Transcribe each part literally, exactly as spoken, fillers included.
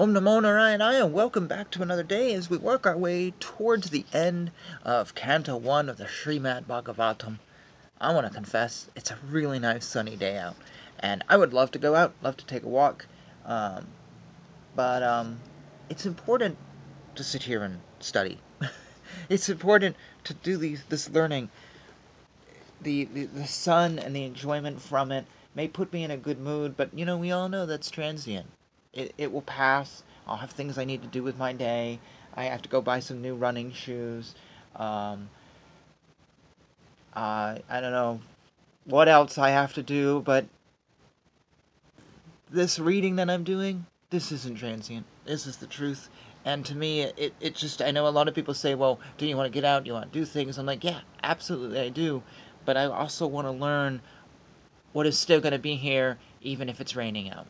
Om Namo Narayanaya, welcome back to another day as we work our way towards the end of Canto one of the Srimad Bhagavatam. I want to confess, it's a really nice sunny day out, and I would love to go out, love to take a walk, um, but um, it's important to sit here and study. It's important to do these, this learning. The, the, the sun and the enjoyment from it may put me in a good mood, but you know, we all know that's transient. It, it will pass. I'll have things I need to do with my day. I have to go buy some new running shoes. Um, uh, I don't know what else I have to do, but this reading that I'm doing, this isn't transient. This is the truth. And to me, it, it just, I know a lot of people say, well, do you want to get out? Do you want to do things? I'm like, yeah, absolutely I do. But I also want to learn what is still going to be here, even if it's raining out.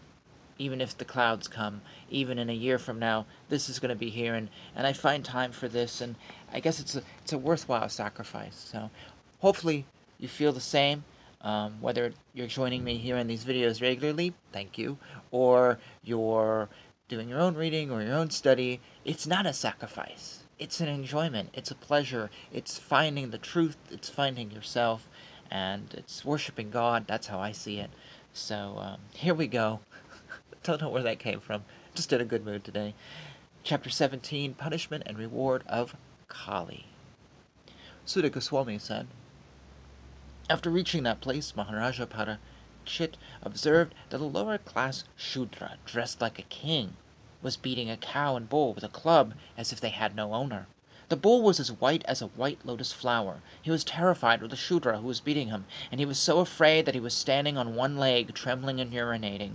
Even if the clouds come, even in a year from now, this is going to be here, and, and I find time for this, and I guess it's a, it's a worthwhile sacrifice. So hopefully you feel the same, um, whether you're joining me here in these videos regularly, thank you, or you're doing your own reading or your own study. It's not a sacrifice. It's an enjoyment. It's a pleasure. It's finding the truth. It's finding yourself, and it's worshiping God. That's how I see it. So um, here we go. Don't know where that came from. Just in a good mood today. Chapter seventeen, Punishment and Reward of Kali. Suta Goswami said, after reaching that place, Maharaja Parikshit observed that a lower-class Shudra, dressed like a king, was beating a cow and bull with a club as if they had no owner. The bull was as white as a white lotus flower. He was terrified of the Shudra who was beating him, and he was so afraid that he was standing on one leg, trembling and urinating.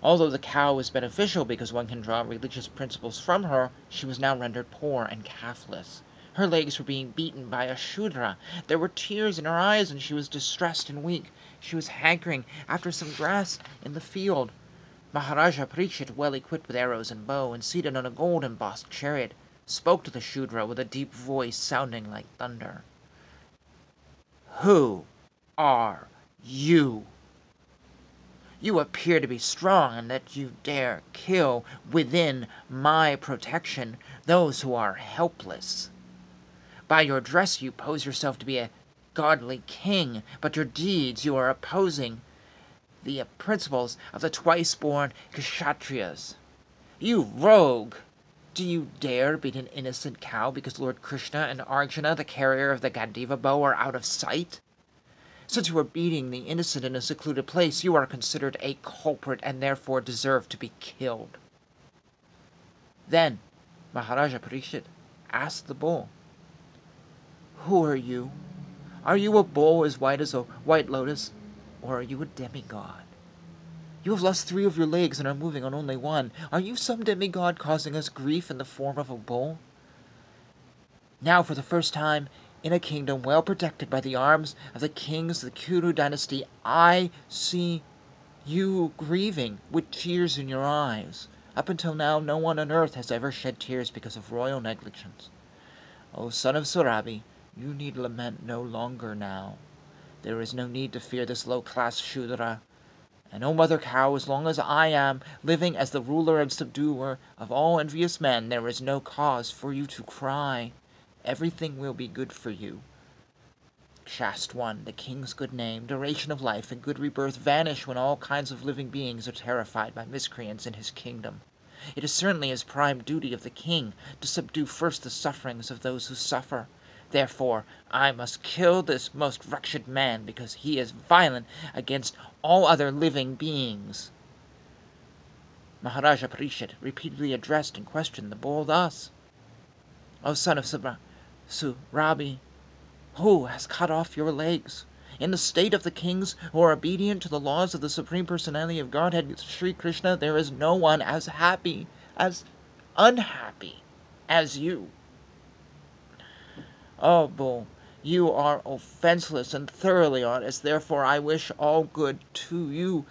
Although the cow was beneficial because one can draw religious principles from her, she was now rendered poor and calfless. Her legs were being beaten by a Shudra. There were tears in her eyes, and she was distressed and weak. She was hankering after some grass in the field. Maharaja Parikshit, well equipped with arrows and bow, and seated on a gold-embossed chariot, spoke to the Shudra with a deep voice sounding like thunder. Who are you? You appear to be strong, and that you dare kill within my protection those who are helpless. By your dress you pose yourself to be a godly king, but your deeds you are opposing the principles of the twice-born Kshatriyas. You rogue! Do you dare beat an innocent cow because Lord Krishna and Arjuna, the carrier of the Gandiva bow, are out of sight? Since you are beating the innocent in a secluded place, you are considered a culprit and therefore deserve to be killed. Then Maharaja Parikshit asked the bull, who are you? Are you a bull as white as a white lotus, or are you a demigod? You have lost three of your legs and are moving on only one. Are you some demigod causing us grief in the form of a bull? Now for the first time, in a kingdom well protected by the arms of the kings of the Kuru dynasty, I see you grieving with tears in your eyes. Up until now, no one on earth has ever shed tears because of royal negligence. O son of Surabhi, you need lament no longer now. There is no need to fear this low-class Shudra. And O mother cow, as long as I am living as the ruler and subduer of all envious men, there is no cause for you to cry. Everything will be good for you. Shast one, the king's good name, duration of life, and good rebirth vanish when all kinds of living beings are terrified by miscreants in his kingdom. It is certainly his prime duty of the king to subdue first the sufferings of those who suffer. Therefore, I must kill this most wretched man because he is violent against all other living beings. Maharaja Parikshit repeatedly addressed and questioned the bull thus, O son of Surabhi, Surabhi, who has cut off your legs? In the state of the kings who are obedient to the laws of the Supreme Personality of Godhead, Sri Krishna, there is no one as happy, as unhappy as you. Oh, bull, you are offenseless and thoroughly honest, therefore I wish all good to you.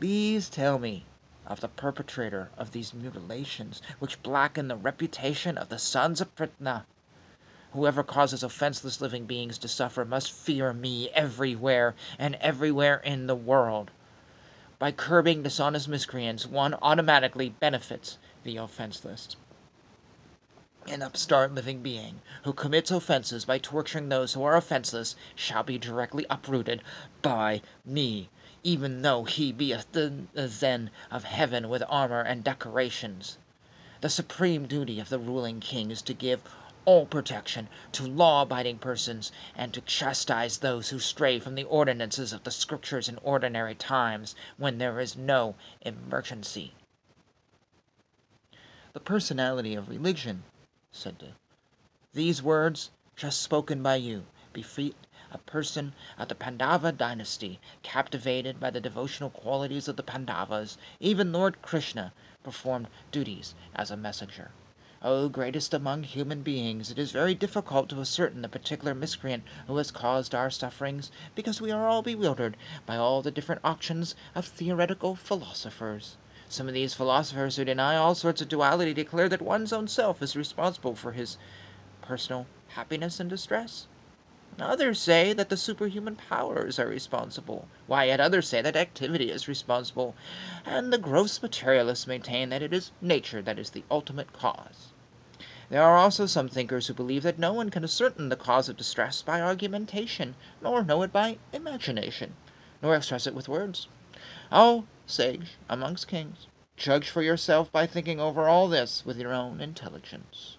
Please tell me of the perpetrator of these mutilations, which blacken the reputation of the sons of Pritha. Whoever causes offenseless living beings to suffer must fear me everywhere and everywhere in the world. by curbing dishonest miscreants, one automatically benefits the offenseless. An upstart living being who commits offenses by torturing those who are offenseless shall be directly uprooted by me, even though he be a citizen of heaven with armor and decorations. The supreme duty of the ruling king is to give all protection to law-abiding persons, and to chastise those who stray from the ordinances of the scriptures in ordinary times, when there is no emergency. The personality of religion, said to, these words, just spoken by you, befit a person of the Pandava dynasty, captivated by the devotional qualities of the Pandavas. Even Lord Krishna performed duties as a messenger. O greatest among human beings, it is very difficult to ascertain the particular miscreant who has caused our sufferings, because we are all bewildered by all the different auctions of theoretical philosophers. Some of these philosophers who deny all sorts of duality declare that one's own self is responsible for his personal happiness and distress. Others say that the superhuman powers are responsible, while yet others say that activity is responsible, and the gross materialists maintain that it is nature that is the ultimate cause. There are also some thinkers who believe that no one can ascertain the cause of distress by argumentation, nor know it by imagination, nor express it with words. O sage amongst kings, judge for yourself by thinking over all this with your own intelligence.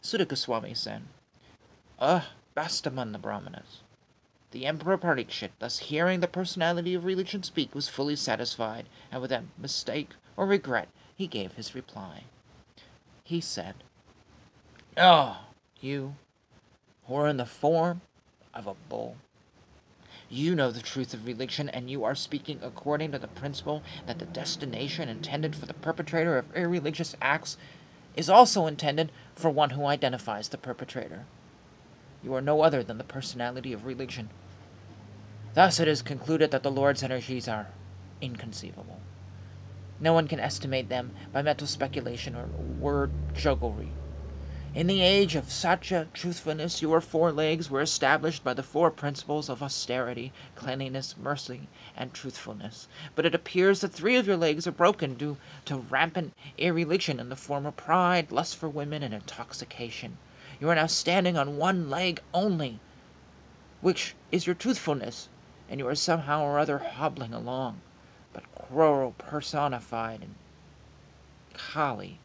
Suta Goswami said, Ah, uh, best among the Brahmanas. The Emperor Parikshit, thus hearing the personality of religion speak, was fully satisfied, and without mistake or regret he gave his reply. He said, Ah, oh, you who are in the form of a bull, you know the truth of religion, and you are speaking according to the principle that the destination intended for the perpetrator of irreligious acts is also intended for one who identifies the perpetrator. You are no other than the personality of religion. Thus it is concluded that the Lord's energies are inconceivable. No one can estimate them by mental speculation or word jugglery. In the age of Satya truthfulness, your four legs were established by the four principles of austerity, cleanliness, mercy, and truthfulness. But it appears that three of your legs are broken due to rampant irreligion in the form of pride, lust for women, and intoxication. You are now standing on one leg only, which is your truthfulness, and you are somehow or other hobbling along. But Kuru personified and Kali,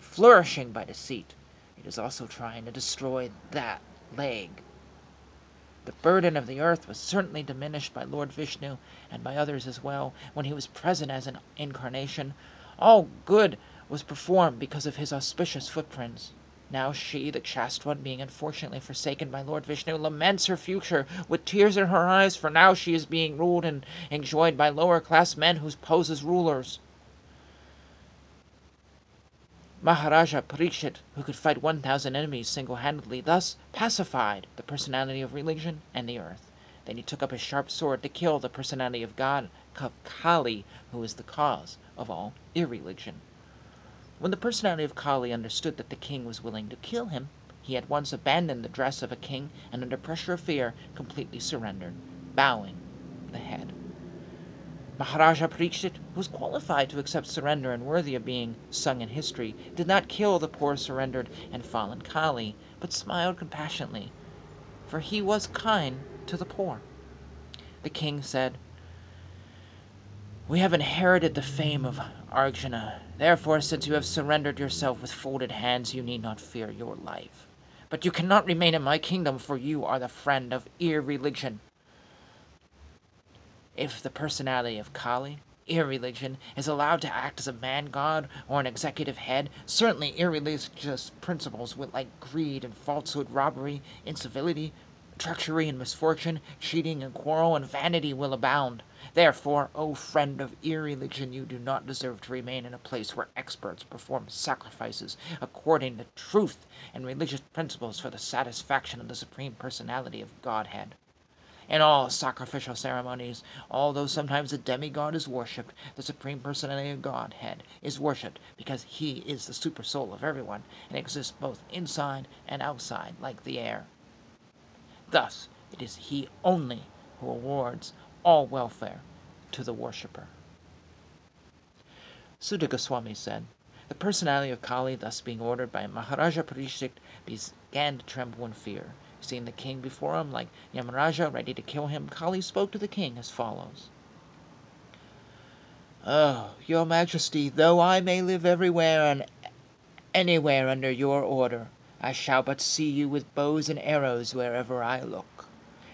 flourishing by deceit, it is also trying to destroy that leg. The burden of the earth was certainly diminished by Lord Vishnu and by others as well, when he was present as an incarnation. All good was performed because of his auspicious footprints. Now she, the chaste one, being unfortunately forsaken by Lord Vishnu, laments her future with tears in her eyes, for now she is being ruled and enjoyed by lower-class men who pose as rulers. Maharaja Parikshit, who could fight one thousand enemies single-handedly, thus pacified the personality of religion and the earth. Then he took up his sharp sword to kill the personality of God, Kali, who is the cause of all irreligion. When the personality of Kali understood that the king was willing to kill him, he at once abandoned the dress of a king and, under pressure of fear, completely surrendered, bowing the head. Maharaja Parikshit, who was qualified to accept surrender and worthy of being sung in history, did not kill the poor surrendered and fallen Kali, but smiled compassionately, for he was kind to the poor. The king said, We have inherited the fame of Arjuna. Therefore, since you have surrendered yourself with folded hands, you need not fear your life. But you cannot remain in my kingdom, for you are the friend of irreligion. If the personality of Kali, irreligion, is allowed to act as a man-god or an executive head, certainly irreligious principles like greed and falsehood, robbery, incivility, treachery and misfortune, cheating and quarrel, and vanity will abound. Therefore, O friend of irreligion, you do not deserve to remain in a place where experts perform sacrifices according to truth and religious principles for the satisfaction of the Supreme Personality of Godhead. In all sacrificial ceremonies, although sometimes the demigod is worshipped, the Supreme Personality of Godhead is worshipped because he is the supersoul of everyone and exists both inside and outside like the air. Thus, it is he only who awards all welfare to the worshipper. Suta Goswami said, the personality of Kali, thus being ordered by Maharaja Parikshit, began to tremble in fear. Seeing the king before him, like Yamaraja, ready to kill him, Kali spoke to the king as follows. Oh, your majesty, though I may live everywhere and anywhere under your order, I shall but see you with bows and arrows wherever I look.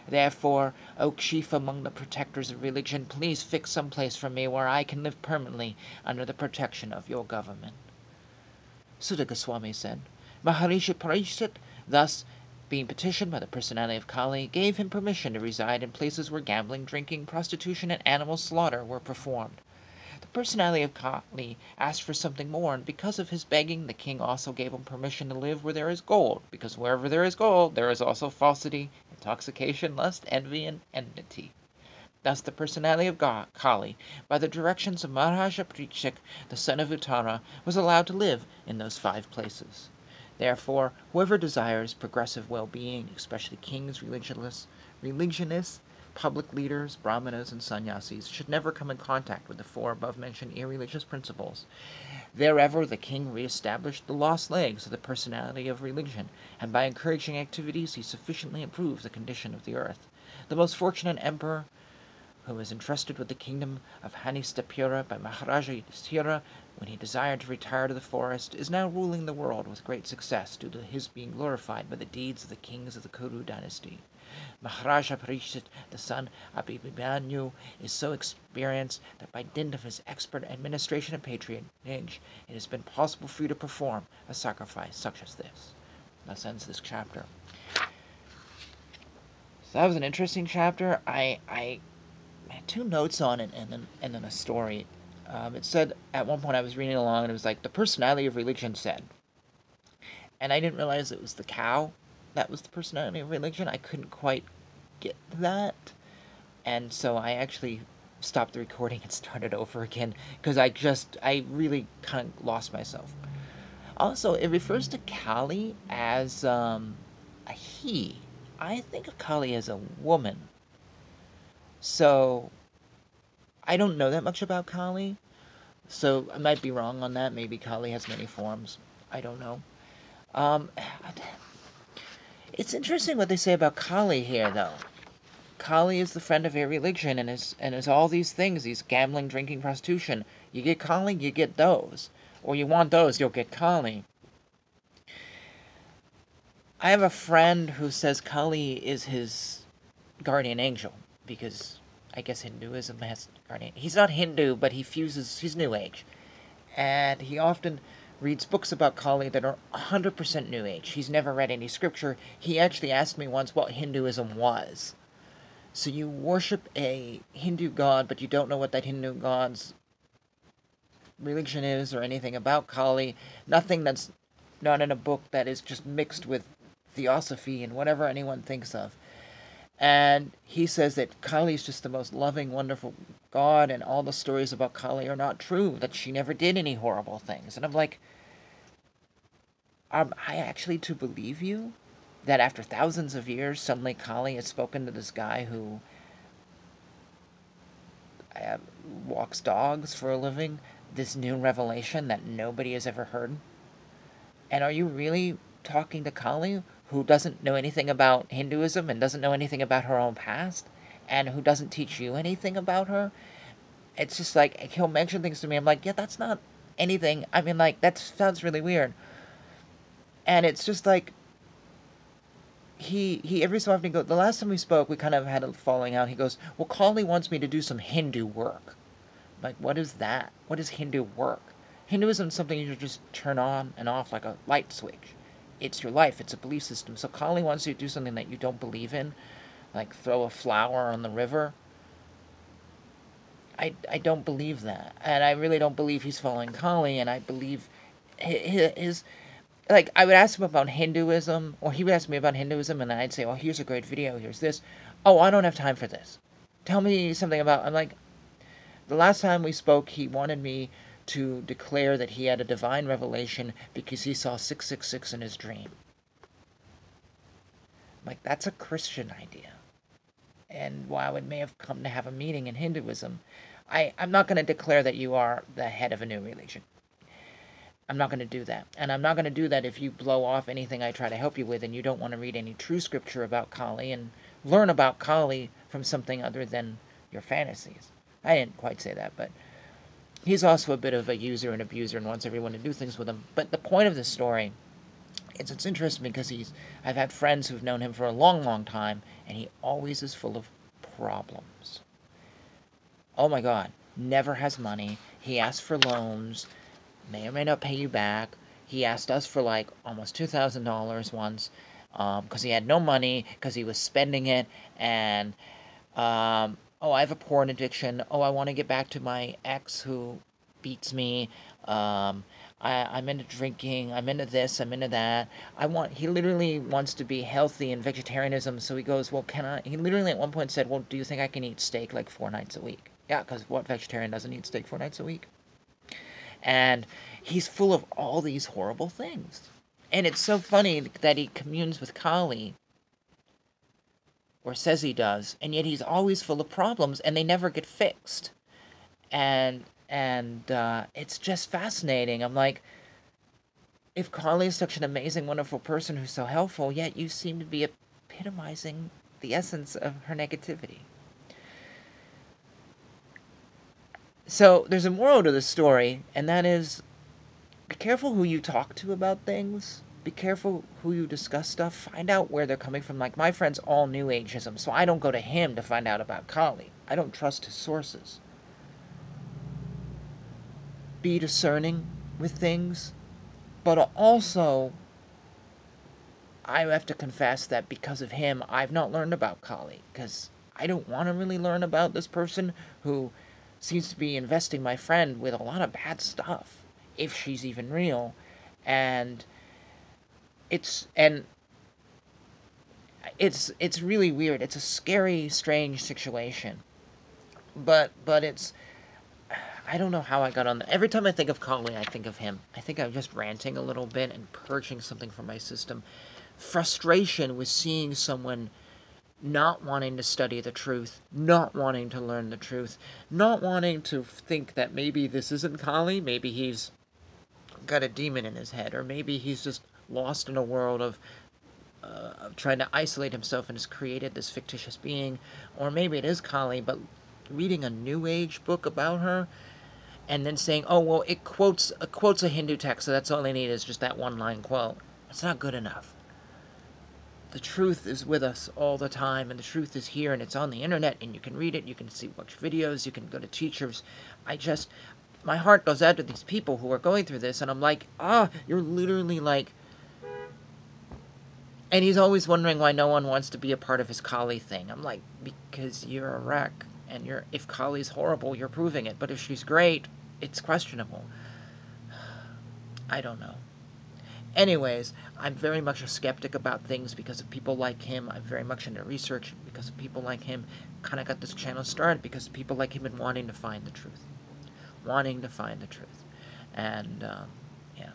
Therefore, O chief among the protectors of religion, please fix some place for me where I can live permanently under the protection of your government. Suta Goswami said, Maharaja Parikshit, thus being petitioned by the personality of Kali, gave him permission to reside in places where gambling, drinking, prostitution, and animal slaughter were performed. The personality of Kali asked for something more, and because of his begging, the king also gave him permission to live where there is gold, because wherever there is gold, there is also falsity, intoxication, lust, envy, and enmity. Thus the personality of Kali, by the directions of Maharaja Parikshit, the son of Uttara, was allowed to live in those five places. Therefore, whoever desires progressive well-being, especially kings, religionists, religionists, public leaders, brahmanas, and sannyasis, should never come in contact with the four above-mentioned irreligious principles. Therever the king re-established the lost legs of the personality of religion, and by encouraging activities he sufficiently improved the condition of the earth. The most fortunate emperor, who was entrusted with the kingdom of Hanistapura by Maharaja Yudhisthira, when he desired to retire to the forest, is now ruling the world with great success due to his being glorified by the deeds of the kings of the Kuru dynasty. Maharaja Parikshit, the son of Abhimanyu, is so experienced that by dint of his expert administration and patronage, it has been possible for you to perform a sacrifice such as this. That ends this chapter. So that was an interesting chapter. I, I had two notes on it and then, and then a story. Um, it said, at one point I was reading along, and it was like, the personality of religion said. And I didn't realize it was the cow that was the personality of religion. I couldn't quite get that. And so I actually stopped the recording and started over again, because I just, I really kind of lost myself. Also, it refers to Kali as um, a he. I think of Kali as a woman. So I don't know that much about Kali, so I might be wrong on that. Maybe Kali has many forms. I don't know. Um, it's interesting what they say about Kali here, though. Kali is the friend of irreligion and is, and is all these things, these gambling, drinking, prostitution. You get Kali, you get those. Or you want those, you'll get Kali. I have a friend who says Kali is his guardian angel, because I guess Hinduism has guardian. He's not Hindu, but he fuses, he's New Age. And he often reads books about Kali that are one hundred percent New Age. He's never read any scripture. He actually asked me once what Hinduism was. So you worship a Hindu god, but you don't know what that Hindu god's religion is or anything about Kali. Nothing that's not in a book that is just mixed with theosophy and whatever anyone thinks of. And he says that Kali is just the most loving, wonderful god, and all the stories about Kali are not true, that she never did any horrible things. And I'm like, am I actually to believe you? That after thousands of years, suddenly Kali has spoken to this guy who uh, walks dogs for a living, this new revelation that nobody has ever heard? And are you really talking to Kali, who doesn't know anything about Hinduism and doesn't know anything about her own past, and who doesn't teach you anything about her? It's just like, he'll mention things to me, I'm like, yeah, that's not anything. I mean, like, that sounds really weird. And it's just like, he, he every so often goes, the last time we spoke, we kind of had a falling out. He goes, well, Kali wants me to do some Hindu work. I'm like, what is that? What is Hindu work? Hinduism is something you just turn on and off like a light switch. It's your life, it's a belief system. So Kali wants you to do something that you don't believe in, like throw a flower on the river. I, I don't believe that. And I really don't believe he's following Kali, and I believe his, his... Like, I would ask him about Hinduism, or he would ask me about Hinduism, and I'd say, oh, here's a great video, here's this. Oh, I don't have time for this. Tell me something about... I'm like, the last time we spoke, he wanted me to declare that he had a divine revelation because he saw six six six in his dream. Like, that's a Christian idea. And while it may have come to have a meaning in Hinduism, I, I'm not going to declare that you are the head of a new religion. I'm not going to do that. And I'm not going to do that if you blow off anything I try to help you with and you don't want to read any true scripture about Kali and learn about Kali from something other than your fantasies. I didn't quite say that, but he's also a bit of a user and abuser and wants everyone to do things with him. But the point of this story is it's interesting because he's, I've had friends who've known him for a long, long time, and he always is full of problems. Oh my God, never has money. He asks for loans. May or may not pay you back. He asked us for like almost two thousand dollars once because um, he had no money, because he was spending it. And, um, oh, I have a porn addiction. Oh, I want to get back to my ex who beats me. Um, I, I'm into drinking. I'm into this. I'm into that. I want. He literally wants to be healthy in vegetarianism. So he goes, well, can I? He literally at one point said, well, do you think I can eat steak like four nights a week? Yeah, because what vegetarian doesn't eat steak four nights a week? And he's full of all these horrible things. And it's so funny that he communes with Kali, or says he does, and yet he's always full of problems, and they never get fixed. And and uh, it's just fascinating. I'm like, if Kali is such an amazing, wonderful person who's so helpful, yet you seem to be epitomizing the essence of her negativity. So there's a moral to the story, and that is, be careful who you talk to about things. Be careful who you discuss stuff. Find out where they're coming from. Like, my friend's all New Ageism, so I don't go to him to find out about Kali. I don't trust his sources. Be discerning with things. But also, I have to confess that because of him, I've not learned about Kali, because I don't want to really learn about this person who seems to be investing my friend with a lot of bad stuff, if she's even real. And it's and it's it's really weird. It's a scary, strange situation. But but it's I don't know how I got on. The, every time I think of Kali, I think of him. I think I'm just ranting a little bit and purging something from my system. Frustration with seeing someone not wanting to study the truth, not wanting to learn the truth, not wanting to think that maybe this isn't Kali, maybe he's got a demon in his head, or maybe he's just lost in a world of, uh, of trying to isolate himself and has created this fictitious being, or maybe it is Kali, but reading a New Age book about her and then saying, oh, well, it quotes, it quotes a Hindu text, so that's all they need is just that one-line quote. It's not good enough. The truth is with us all the time, and the truth is here, and it's on the internet, and you can read it, you can see, watch videos, you can go to teachers. I just, my heart goes out to these people who are going through this, and I'm like, ah, you're literally like, and he's always wondering why no one wants to be a part of his Kali thing. I'm like, because you're a wreck, and you're, if Kali's horrible, you're proving it, but if she's great, it's questionable. I don't know. Anyways, I'm very much a skeptic about things because of people like him. I'm very much into research because of people like him. Kind of got this channel started because of people like him and wanting to find the truth. Wanting to find the truth. And, um, yeah.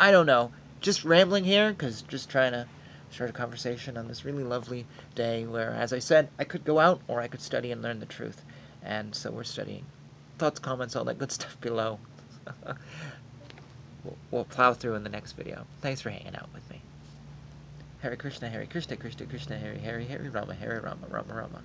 I don't know. Just rambling here because just trying to start a conversation on this really lovely day where, as I said, I could go out or I could study and learn the truth. And so we're studying. Thoughts, comments, all that good stuff below. We'll plow through in the next video. Thanks for hanging out with me. Hare Krishna, Hare Krishna, Krishna Krishna, Hare Hare, Hare Rama, Hare Rama, Rama Rama.